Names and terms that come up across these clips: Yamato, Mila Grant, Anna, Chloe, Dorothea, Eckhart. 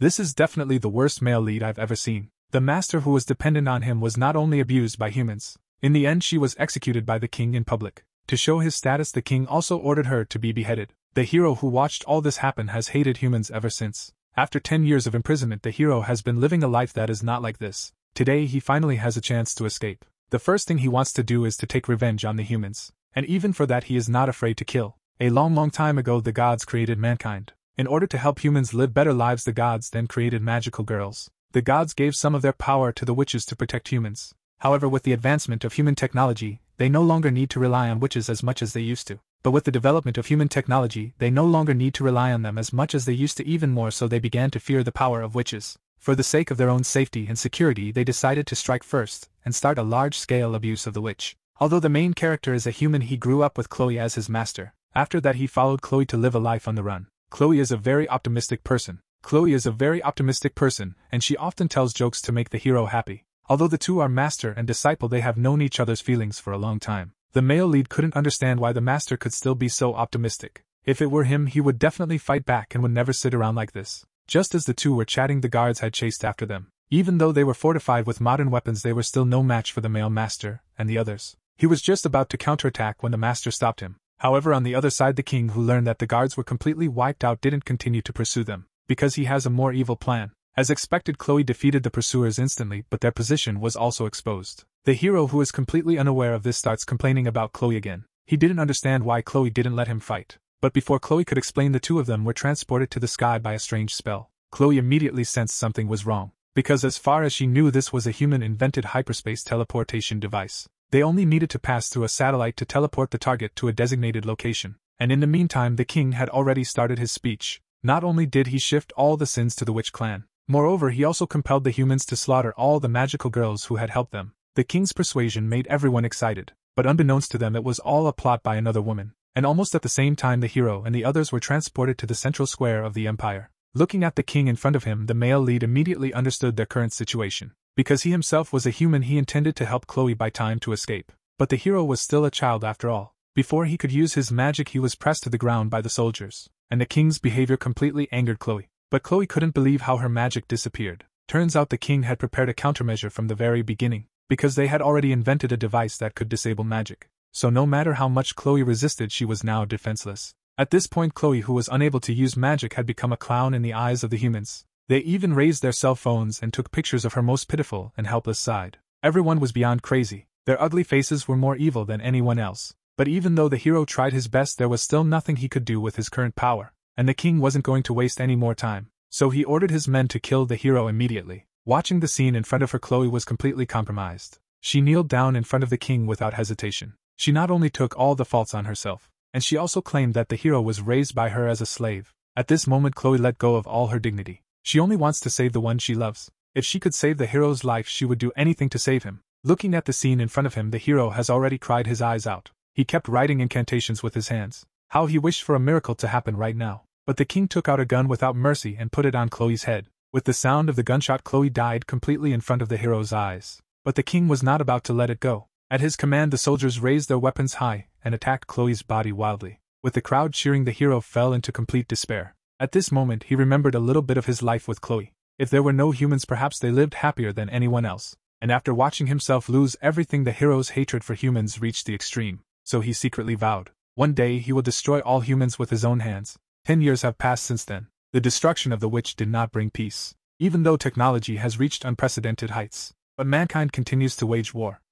This is definitely the worst male lead I've ever seen. The master who was dependent on him was not only abused by humans. In the end, she was executed by the king in public. To show his status, the king also ordered her to be beheaded. The hero who watched all this happen has hated humans ever since. After 10 years of imprisonment, the hero has been living a life that is not like this. Today he finally has a chance to escape. The first thing he wants to do is to take revenge on the humans. And even for that he is not afraid to kill. A long time ago the gods created mankind. In order to help humans live better lives, the gods then created magical girls. The gods gave some of their power to the witches to protect humans. However, with the advancement of human technology, they no longer need to rely on witches as much as they used to. But with the development of human technology, they no longer need to rely on them as much as they used to, even more so they began to fear the power of witches. For the sake of their own safety and security, they decided to strike first and start a large-scale abuse of the witch. Although the main character is a human, he grew up with Chloe as his master. After that he followed Chloe to live a life on the run. Chloe is a very optimistic person, and she often tells jokes to make the hero happy. Although the two are master and disciple, they have known each other's feelings for a long time. The male lead couldn't understand why the master could still be so optimistic. If it were him, he would definitely fight back and would never sit around like this. Just as the two were chatting, the guards had chased after them. Even though they were fortified with modern weapons, they were still no match for the male master and the others. He was just about to counterattack when the master stopped him. However, on the other side, the king, who learned that the guards were completely wiped out, didn't continue to pursue them, because he has a more evil plan. As expected, Chloe defeated the pursuers instantly, but their position was also exposed. The hero, who is completely unaware of this, starts complaining about Chloe again. He didn't understand why Chloe didn't let him fight. But before Chloe could explain, the two of them were transported to the sky by a strange spell. Chloe immediately sensed something was wrong, because as far as she knew, this was a human-invented hyperspace teleportation device. They only needed to pass through a satellite to teleport the target to a designated location. And in the meantime, the king had already started his speech. Not only did he shift all the sins to the witch clan, moreover, he also compelled the humans to slaughter all the magical girls who had helped them. The king's persuasion made everyone excited, but unbeknownst to them, it was all a plot by another woman. And almost at the same time, the hero and the others were transported to the central square of the empire. Looking at the king in front of him, the male lead immediately understood their current situation. Because he himself was a human, he intended to help Chloe by time to escape. But the hero was still a child after all. Before he could use his magic, he was pressed to the ground by the soldiers. And the king's behavior completely angered Chloe. But Chloe couldn't believe how her magic disappeared. Turns out the king had prepared a countermeasure from the very beginning, because they had already invented a device that could disable magic. So no matter how much Chloe resisted, she was now defenseless. At this point, Chloe, who was unable to use magic, had become a clown in the eyes of the humans. They even raised their cell phones and took pictures of her most pitiful and helpless side. Everyone was beyond crazy. Their ugly faces were more evil than anyone else. But even though the hero tried his best, there was still nothing he could do with his current power. And the king wasn't going to waste any more time, so he ordered his men to kill the hero immediately. Watching the scene in front of her, Chloe was completely compromised. She kneeled down in front of the king without hesitation. She not only took all the faults on herself, and she also claimed that the hero was raised by her as a slave. At this moment, Chloe let go of all her dignity. She only wants to save the one she loves. If she could save the hero's life, she would do anything to save him. Looking at the scene in front of him, the hero has already cried his eyes out. He kept writing incantations with his hands. How he wished for a miracle to happen right now. But the king took out a gun without mercy and put it on Chloe's head. With the sound of the gunshot, Chloe died completely in front of the hero's eyes. But the king was not about to let it go. At his command, the soldiers raised their weapons high and attacked Chloe's body wildly. With the crowd cheering, the hero fell into complete despair. At this moment, he remembered a little bit of his life with Chloe. If there were no humans, perhaps they lived happier than anyone else. And after watching himself lose everything, the hero's hatred for humans reached the extreme. So he secretly vowed, one day he will destroy all humans with his own hands. 10 years have passed since then. The destruction of the witch did not bring peace, even though technology has reached unprecedented heights. But mankind continues to wage war.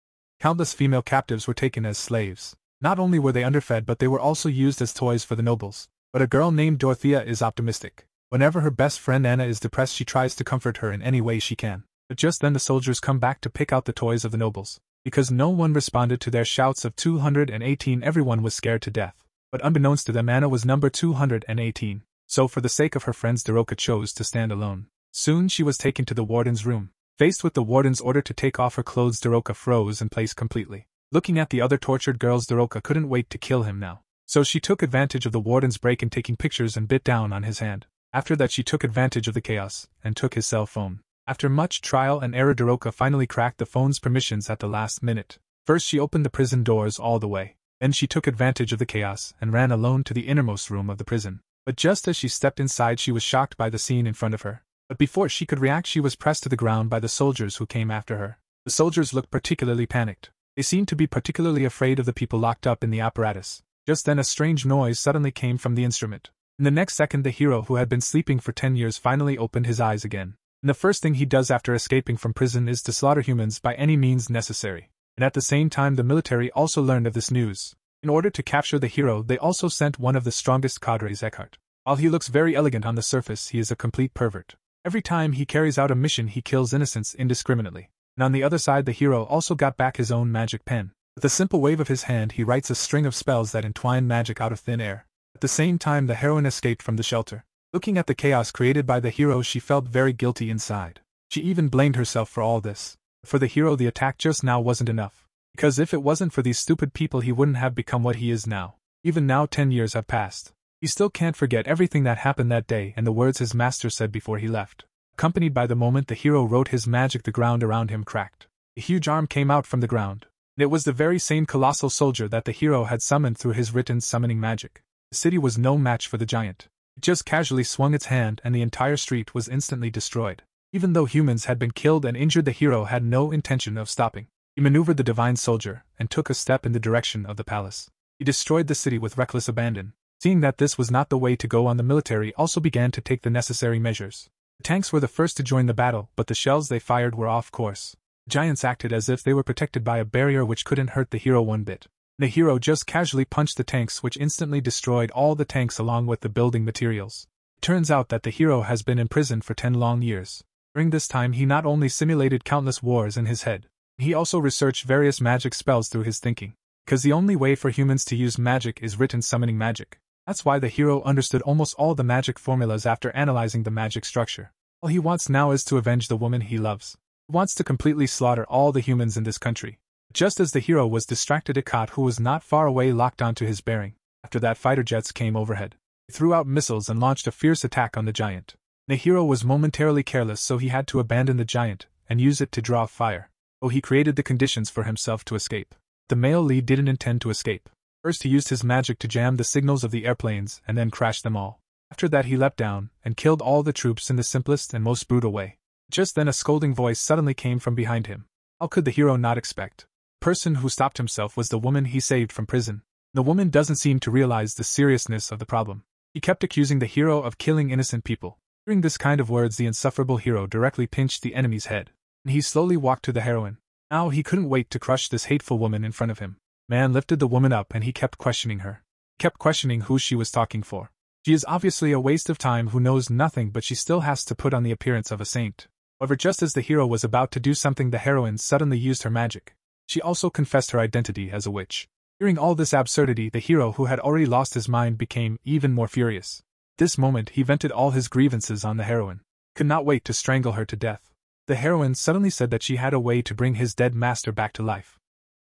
Countless female captives were taken as slaves. Not only were they underfed, but they were also used as toys for the nobles. But a girl named Dorothea is optimistic. Whenever her best friend Anna is depressed, she tries to comfort her in any way she can. But just then the soldiers come back to pick out the toys of the nobles. Because no one responded to their shouts of 218, everyone was scared to death. But unbeknownst to them, Anna was number 218. So for the sake of her friends, Dorothea chose to stand alone. Soon she was taken to the warden's room. Faced with the warden's order to take off her clothes, Dorothea froze in place completely. Looking at the other tortured girls, Dorothea couldn't wait to kill him now. So she took advantage of the warden's break in taking pictures and bit down on his hand. After that, she took advantage of the chaos and took his cell phone. After much trial and error, Dorothea finally cracked the phone's permissions at the last minute. First she opened the prison doors all the way. Then she took advantage of the chaos and ran alone to the innermost room of the prison. But just as she stepped inside, she was shocked by the scene in front of her. But before she could react, she was pressed to the ground by the soldiers who came after her. The soldiers looked particularly panicked. They seemed to be particularly afraid of the people locked up in the apparatus. Just then a strange noise suddenly came from the instrument. In the next second, the hero who had been sleeping for 10 years finally opened his eyes again. And the first thing he does after escaping from prison is to slaughter humans by any means necessary. And at the same time, the military also learned of this news. In order to capture the hero, they also sent one of the strongest cadres, Eckhart. While he looks very elegant on the surface, he is a complete pervert. Every time he carries out a mission, he kills innocents indiscriminately. And on the other side, the hero also got back his own magic pen. With a simple wave of his hand, he writes a string of spells that entwine magic out of thin air. At the same time, the heroine escaped from the shelter. Looking at the chaos created by the hero, she felt very guilty inside. She even blamed herself for all this. For the hero, the attack just now wasn't enough. Because if it wasn't for these stupid people, he wouldn't have become what he is now. Even now, 10 years have passed. He still can't forget everything that happened that day and the words his master said before he left. Accompanied by the moment the hero wrote his magic, the ground around him cracked. A huge arm came out from the ground. It was the very same colossal soldier that the hero had summoned through his written summoning magic. The city was no match for the giant. It just casually swung its hand and the entire street was instantly destroyed. Even though humans had been killed and injured, the hero had no intention of stopping. He maneuvered the divine soldier and took a step in the direction of the palace. He destroyed the city with reckless abandon. Seeing that this was not the way to go on, the military also began to take the necessary measures. The tanks were the first to join the battle, but the shells they fired were off course. The giants acted as if they were protected by a barrier which couldn't hurt the hero one bit. The hero just casually punched the tanks, which instantly destroyed all the tanks along with the building materials. It turns out that the hero has been imprisoned for 10 long years. During this time, he not only simulated countless wars in his head, he also researched various magic spells through his thinking. Because the only way for humans to use magic is written summoning magic. That's why the hero understood almost all the magic formulas after analyzing the magic structure. All he wants now is to avenge the woman he loves. He wants to completely slaughter all the humans in this country. Just as the hero was distracted, Eckhart, who was not far away, locked onto his bearing. After that, fighter jets came overhead. They threw out missiles and launched a fierce attack on the giant. The hero was momentarily careless, so he had to abandon the giant and use it to draw fire. Oh, he created the conditions for himself to escape. The male lead didn't intend to escape. First, he used his magic to jam the signals of the airplanes and then crashed them all. After that, he leapt down and killed all the troops in the simplest and most brutal way. Just then, a scolding voice suddenly came from behind him. How could the hero not expect? The person who stopped himself was the woman he saved from prison. The woman doesn't seem to realize the seriousness of the problem. He kept accusing the hero of killing innocent people. Hearing this kind of words, the insufferable hero directly pinched the enemy's head. And he slowly walked to the heroine. Now he couldn't wait to crush this hateful woman in front of him. Man lifted the woman up and he kept questioning her. He kept questioning who she was talking for. She is obviously a waste of time who knows nothing, but she still has to put on the appearance of a saint. However, just as the hero was about to do something, the heroine suddenly used her magic. She also confessed her identity as a witch. Hearing all this absurdity, the hero, who had already lost his mind, became even more furious. At this moment, he vented all his grievances on the heroine. Could not wait to strangle her to death. The heroine suddenly said that she had a way to bring his dead master back to life.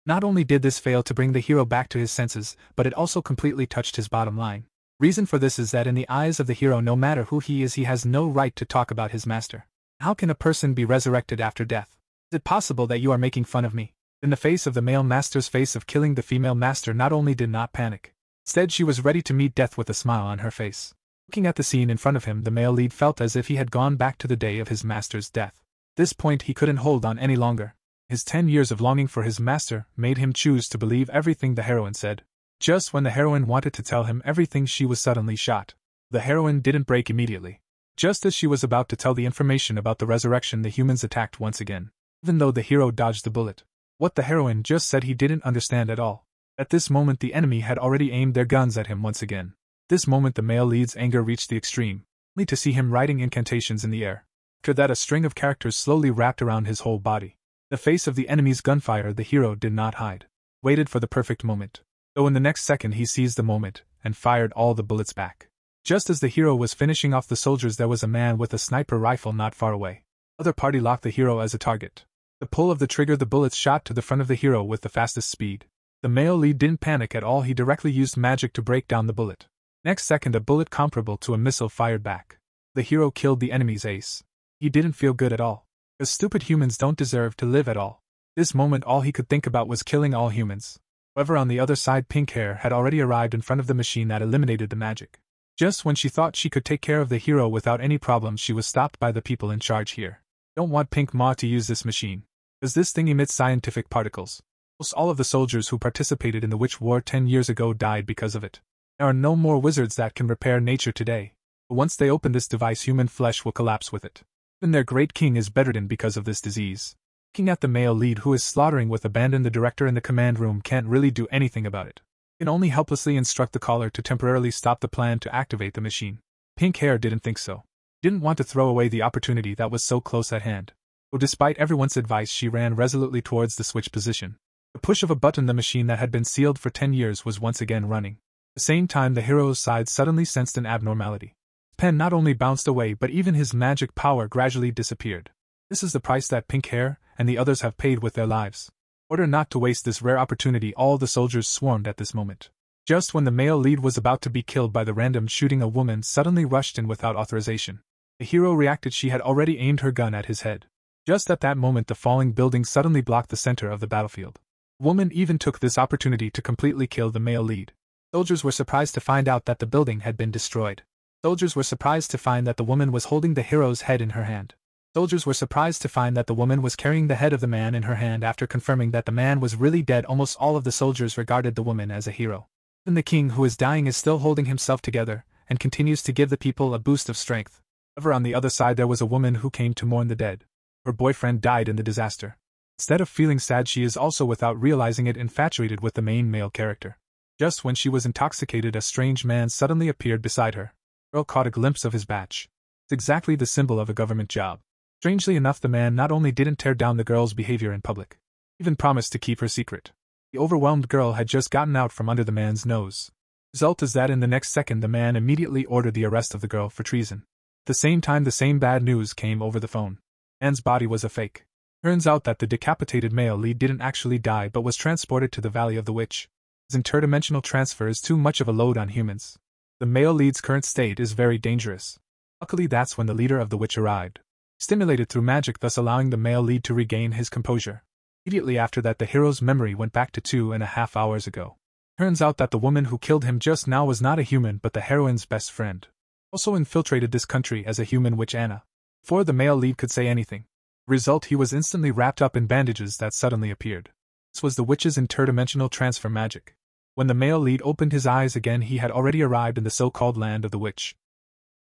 Not only did this fail to bring the hero back to his senses, but it also completely touched his bottom line. Reason for this is that in the eyes of the hero, no matter who he is, he has no right to talk about his master. How can a person be resurrected after death? Is it possible that you are making fun of me? In the face of the male master's face of killing, the female master not only did not panic. Instead, she was ready to meet death with a smile on her face. Looking at the scene in front of him, the male lead felt as if he had gone back to the day of his master's death. At this point, he couldn't hold on any longer. His 10 years of longing for his master made him choose to believe everything the heroine said. Just when the heroine wanted to tell him everything, she was suddenly shot. The heroine didn't break immediately. Just as she was about to tell the information about the resurrection, the humans attacked once again. Even though the hero dodged the bullet, what the heroine just said he didn't understand at all. At this moment, the enemy had already aimed their guns at him once again. At this moment, the male lead's anger reached the extreme, only to see him writing incantations in the air. After that, a string of characters slowly wrapped around his whole body. The face of the enemy's gunfire, the hero did not hide. Waited for the perfect moment. Though in the next second he seized the moment and fired all the bullets back. Just as the hero was finishing off the soldiers, there was a man with a sniper rifle not far away. Other party locked the hero as a target. The pull of the trigger, the bullets shot to the front of the hero with the fastest speed. The male lead didn't panic at all, he directly used magic to break down the bullet. Next second, a bullet comparable to a missile fired back. The hero killed the enemy's ace. He didn't feel good at all. Because stupid humans don't deserve to live at all. This moment, all he could think about was killing all humans. However, on the other side, Pink Hair had already arrived in front of the machine that eliminated the magic. Just when she thought she could take care of the hero without any problems, she was stopped by the people in charge here. Don't want Pink Ma to use this machine. Does this thing emit scientific particles? Almost all of the soldiers who participated in the Witch War 10 years ago died because of it. There are no more wizards that can repair nature today. But once they open this device, human flesh will collapse with it. Even their great king is bedridden because of this disease. Looking at the male lead who is slaughtering with abandon, the director in the command room can't really do anything about it. He can only helplessly instruct the caller to temporarily stop the plan to activate the machine. Pink Hair didn't think so. Didn't want to throw away the opportunity that was so close at hand. So despite everyone's advice, she ran resolutely towards the switch position. The push of a button, the machine that had been sealed for 10 years was once again running. At the same time, the hero's side suddenly sensed an abnormality. His pen not only bounced away, but even his magic power gradually disappeared. This is the price that Pink Hair and the others have paid with their lives. In order not to waste this rare opportunity, all the soldiers swarmed at this moment. Just when the male lead was about to be killed by the random shooting, a woman suddenly rushed in without authorization. The hero reacted. She had already aimed her gun at his head. Just at that moment, the falling building suddenly blocked the center of the battlefield. The woman even took this opportunity to completely kill the male lead. Soldiers were surprised to find out that the building had been destroyed. Soldiers were surprised to find that the woman was holding the hero's head in her hand. Soldiers were surprised to find that the woman was carrying the head of the man in her hand. After confirming that the man was really dead, almost all of the soldiers regarded the woman as a hero. Even the king who is dying is still holding himself together, and continues to give the people a boost of strength. However, on the other side there was a woman who came to mourn the dead. Her boyfriend died in the disaster. Instead of feeling sad, she is also, without realizing it, infatuated with the main male character. Just when she was intoxicated, a strange man suddenly appeared beside her. The girl caught a glimpse of his badge. It's exactly the symbol of a government job. Strangely enough, the man not only didn't tear down the girl's behavior in public, even promised to keep her secret. The overwhelmed girl had just gotten out from under the man's nose. The result is that in the next second the man immediately ordered the arrest of the girl for treason. At the same time, the same bad news came over the phone. The man's body was a fake. Turns out that the decapitated male lead didn't actually die but was transported to the Valley of the Witch. His interdimensional transfer is too much of a load on humans. The male lead's current state is very dangerous. Luckily, that's when the leader of the witch arrived. Stimulated through magic, thus allowing the male lead to regain his composure. Immediately after that, the hero's memory went back to 2.5 hours ago. Turns out that the woman who killed him just now was not a human but the heroine's best friend. Also infiltrated this country as a human witch, Anna. Before the male lead could say anything, the result, he was instantly wrapped up in bandages that suddenly appeared. This was the witch's interdimensional transfer magic. When the male lead opened his eyes again, he had already arrived in the so-called land of the witch.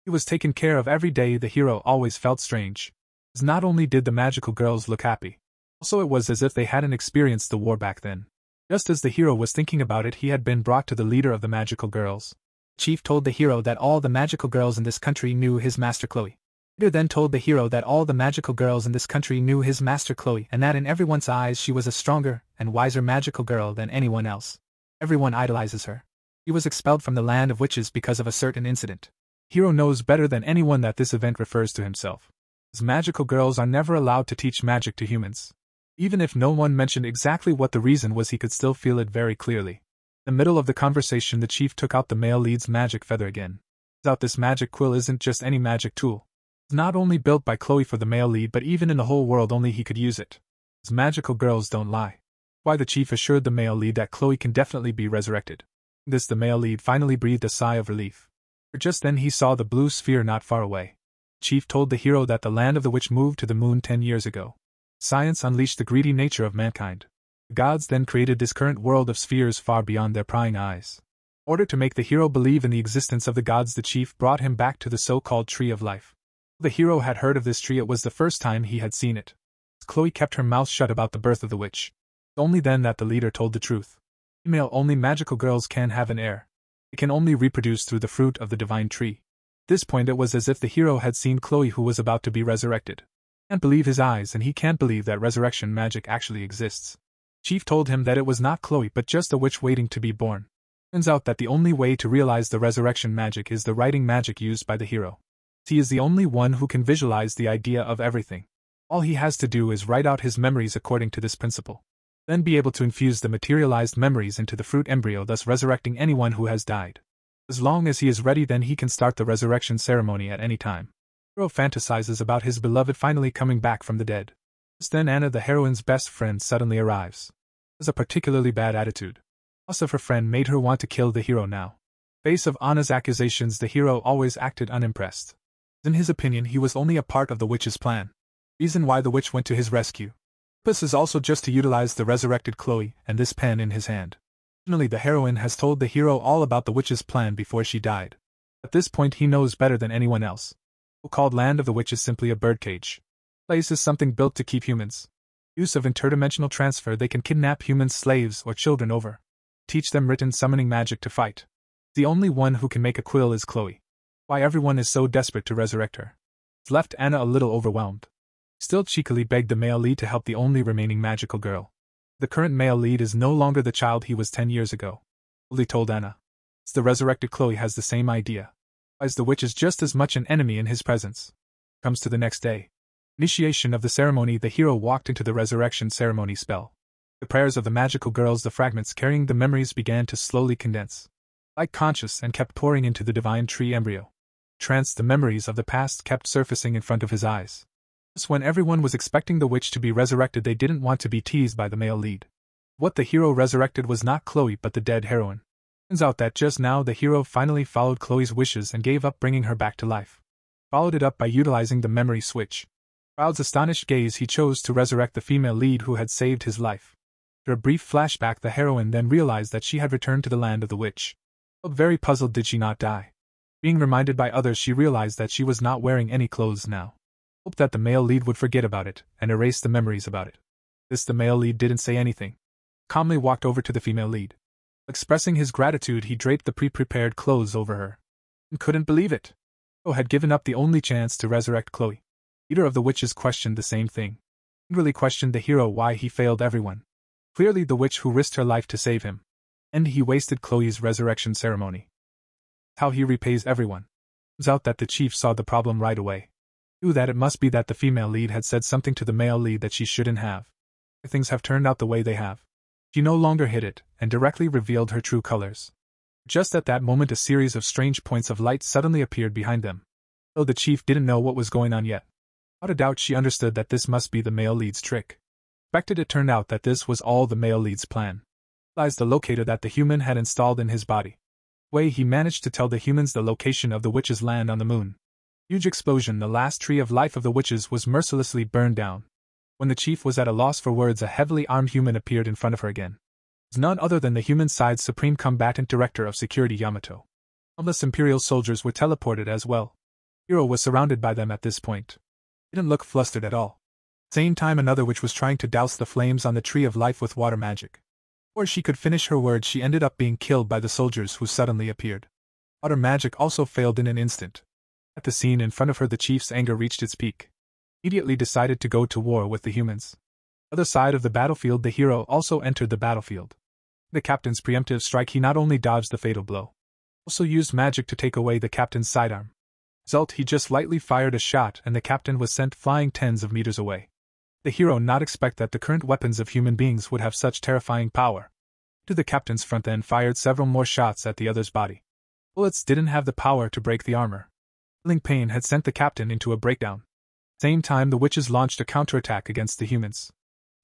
He was taken care of every day. The hero always felt strange. As not only did the magical girls look happy, also it was as if they hadn't experienced the war back then. Just as the hero was thinking about it, he had been brought to the leader of the magical girls. The chief told the hero that all the magical girls in this country knew his master Chloe. The leader then told the hero that all the magical girls in this country knew his master Chloe, and that in everyone's eyes she was a stronger and wiser magical girl than anyone else. Everyone idolizes her. He was expelled from the land of witches because of a certain incident. Hero knows better than anyone that this event refers to himself. As magical girls are never allowed to teach magic to humans. Even if no one mentioned exactly what the reason was, he could still feel it very clearly. In the middle of the conversation, the chief took out the male lead's magic feather again. Turns out this magic quill isn't just any magic tool. It's not only built by Chloe for the male lead, but even in the whole world only he could use it. As magical girls don't lie. Why the chief assured the male lead that Chloe can definitely be resurrected. This the male lead finally breathed a sigh of relief. Just then he saw the blue sphere not far away. The chief told the hero that the land of the witch moved to the moon 10 years ago. Science unleashed the greedy nature of mankind. The gods then created this current world of spheres far beyond their prying eyes. In order to make the hero believe in the existence of the gods, the chief brought him back to the so-called tree of life. The hero had heard of this tree. It was the first time he had seen it. Chloe kept her mouth shut about the birth of the witch. Only then that the leader told the truth. Female-only magical girls can have an heir. It can only reproduce through the fruit of the divine tree. At this point it was as if the hero had seen Chloe, who was about to be resurrected. He can't believe his eyes, and he can't believe that resurrection magic actually exists. Chief told him that it was not Chloe but just a witch waiting to be born. Turns out that the only way to realize the resurrection magic is the writing magic used by the hero. He is the only one who can visualize the idea of everything. All he has to do is write out his memories according to this principle. Then be able to infuse the materialized memories into the fruit embryo, thus resurrecting anyone who has died. As long as he is ready, then he can start the resurrection ceremony at any time. The hero fantasizes about his beloved finally coming back from the dead. Just then Anna, the heroine's best friend, suddenly arrives. She has a particularly bad attitude. The loss of her friend made her want to kill the hero now. face of Anna's accusations, the hero always acted unimpressed. In his opinion, he was only a part of the witch's plan. Reason why the witch went to his rescue. Purpose is also just to utilize the resurrected Chloe and this pen in his hand. Finally, the heroine has told the hero all about the witch's plan before she died. At this point he knows better than anyone else. The so-called land of the witch is simply a birdcage. The place is something built to keep humans. Use of interdimensional transfer, they can kidnap humans, slaves, or children over. Teach them written summoning magic to fight. The only one who can make a quill is Chloe. Why everyone is so desperate to resurrect her. It's left Anna a little overwhelmed. Still cheekily begged the male lead to help the only remaining magical girl. The current male lead is no longer the child he was 10 years ago. Lee told Anna. It's the resurrected Chloe has the same idea. As the witch is just as much an enemy in his presence. Comes to the next day. Initiation of the ceremony, the hero walked into the resurrection ceremony spell. The prayers of the magical girls, the fragments carrying the memories began to slowly condense. Like conscious and kept pouring into the divine tree embryo. Trance, the memories of the past kept surfacing in front of his eyes. When everyone was expecting the witch to be resurrected, they didn't want to be teased by the male lead. What the hero resurrected was not Chloe but the dead heroine. Turns out that just now the hero finally followed Chloe's wishes and gave up bringing her back to life. Followed it up by utilizing the memory switch. Crowd's astonished gaze, he chose to resurrect the female lead who had saved his life. After a brief flashback, the heroine then realized that she had returned to the land of the witch. Felt very puzzled, did she not die? Being reminded by others, she realized that she was not wearing any clothes now. Hoped that the male lead would forget about it and erase the memories about it. This the male lead didn't say anything. Calmly walked over to the female lead. Expressing his gratitude, he draped the pre-prepared clothes over her. And couldn't believe it. Oh, had given up the only chance to resurrect Chloe. Leader of the witches questioned the same thing. Angrily questioned the hero why he failed everyone. Clearly the witch who risked her life to save him. And he wasted Chloe's resurrection ceremony. How he repays everyone. Turns out that the chief saw the problem right away. Knew that it must be that the female lead had said something to the male lead that she shouldn't have. Things have turned out the way they have. She no longer hid it, and directly revealed her true colors. Just at that moment a series of strange points of light suddenly appeared behind them. Though the chief didn't know what was going on yet. Without a doubt she understood that this must be the male lead's trick. Expected, it turned out that this was all the male lead's plan. Realized the locator that the human had installed in his body. The way he managed to tell the humans the location of the witch's land on the moon. Huge explosion, the last tree of life of the witches was mercilessly burned down. When the chief was at a loss for words, a heavily armed human appeared in front of her again. It was none other than the human side's supreme combatant director of security, Yamato. Countless imperial soldiers were teleported as well. The hero was surrounded by them at this point. He didn't look flustered at all. At the same time another witch was trying to douse the flames on the tree of life with water magic. Before she could finish her words she ended up being killed by the soldiers who suddenly appeared. Water magic also failed in an instant. At the scene in front of her the chief's anger reached its peak. Immediately decided to go to war with the humans. Other side of the battlefield, the hero also entered the battlefield. The captain's preemptive strike, he not only dodged the fatal blow. Also used magic to take away the captain's sidearm. Result, he just lightly fired a shot and the captain was sent flying tens of meters away. The hero not expect that the current weapons of human beings would have such terrifying power. To the captain's front then fired several more shots at the other's body. Bullets didn't have the power to break the armor. Killing pain had sent the captain into a breakdown. Same time the witches launched a counterattack against the humans.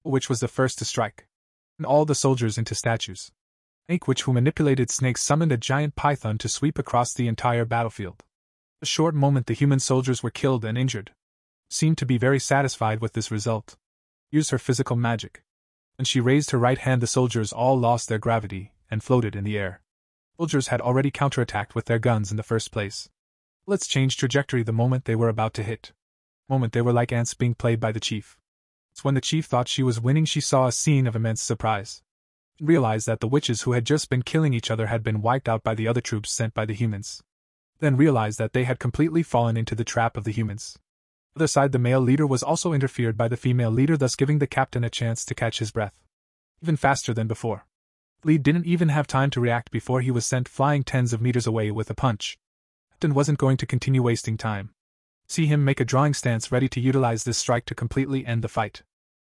Which was the first to strike. And all the soldiers into statues. Snake witch who manipulated snakes summoned a giant python to sweep across the entire battlefield. In a short moment the human soldiers were killed and injured. Seemed to be very satisfied with this result. Used her physical magic. When she raised her right hand the soldiers all lost their gravity and floated in the air. Soldiers had already counterattacked with their guns in the first place. Bullets changed trajectory the moment they were about to hit. The moment they were like ants being played by the chief. It's when the chief thought she was winning she saw a scene of immense surprise. She realized that the witches who had just been killing each other had been wiped out by the other troops sent by the humans. Then realized that they had completely fallen into the trap of the humans. On the other side the male leader was also interfered by the female leader, thus giving the captain a chance to catch his breath. Even faster than before. Lee didn't even have time to react before he was sent flying tens of meters away with a punch. Captain wasn't going to continue wasting time. See him make a drawing stance ready to utilize this strike to completely end the fight.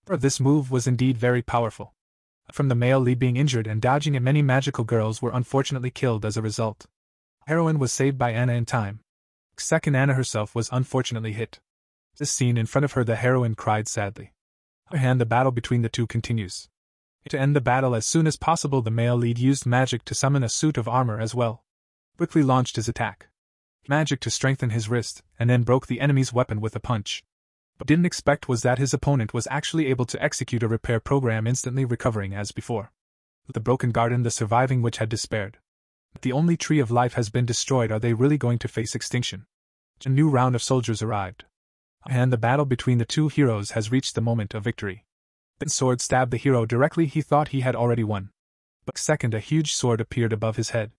This move was indeed very powerful. From the male lead being injured and dodging it, many magical girls were unfortunately killed as a result. The heroine was saved by Anna in time. Second, Anna herself was unfortunately hit. This scene in front of her the heroine cried sadly. On the other hand the battle between the two continues. To end the battle as soon as possible the male lead used magic to summon a suit of armor as well. quickly launched his attack. Magic to strengthen his wrist, and then broke the enemy's weapon with a punch. But didn't expect was that his opponent was actually able to execute a repair program, instantly recovering as before. The broken garden, the surviving witch had despaired. The only tree of life has been destroyed. Are they really going to face extinction? A new round of soldiers arrived. And the battle between the two heroes has reached the moment of victory. The sword stabbed the hero directly. He thought he had already won. But second, a huge sword appeared above his head.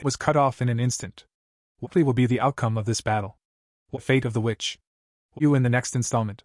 It was cut off in an instant. What will be the outcome of this battle? What fate of the witch? You in the next installment.